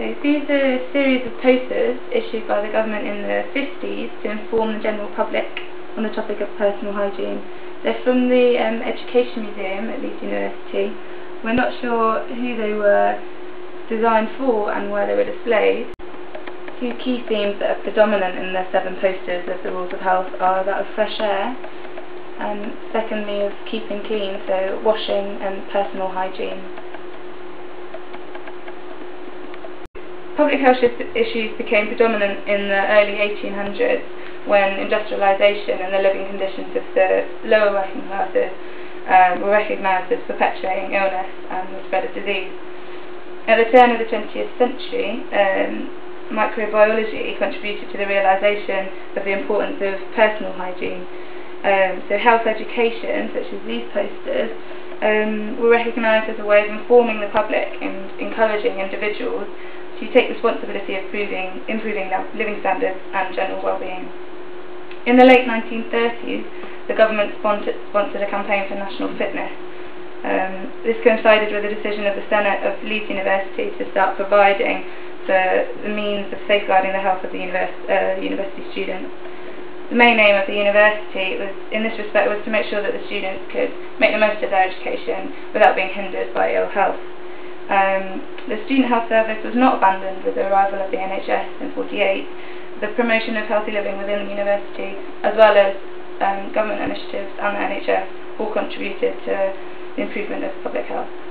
So these are a series of posters issued by the government in the 50s to inform the general public on the topic of personal hygiene. They're from the Education Museum at Leeds University. We're not sure who they were designed for and where they were displayed. Two key themes that are predominant in the 7 posters of the Rules of Health are that of fresh air, and secondly of keeping clean, so washing and personal hygiene. Public health issues became predominant in the early 1800s when industrialisation and the living conditions of the lower working classes were recognised as perpetuating illness and the spread of disease. At the turn of the 20th century, microbiology contributed to the realisation of the importance of personal hygiene. So health education, such as these posters, were recognised as a way of informing the public and encouraging individuals to take responsibility of improving their living standards and general well-being. In the late 1930s, the government sponsored a campaign for national fitness. This coincided with the decision of the Senate of Leeds University to start providing for the means of safeguarding the health of the university students. The main aim of the university was, in this respect, was to make sure that the students could make the most of their education without being hindered by ill health. The Student Health Service was not abandoned with the arrival of the NHS in 1948. The promotion of healthy living within the university, as well as government initiatives and the NHS, all contributed to the improvement of public health.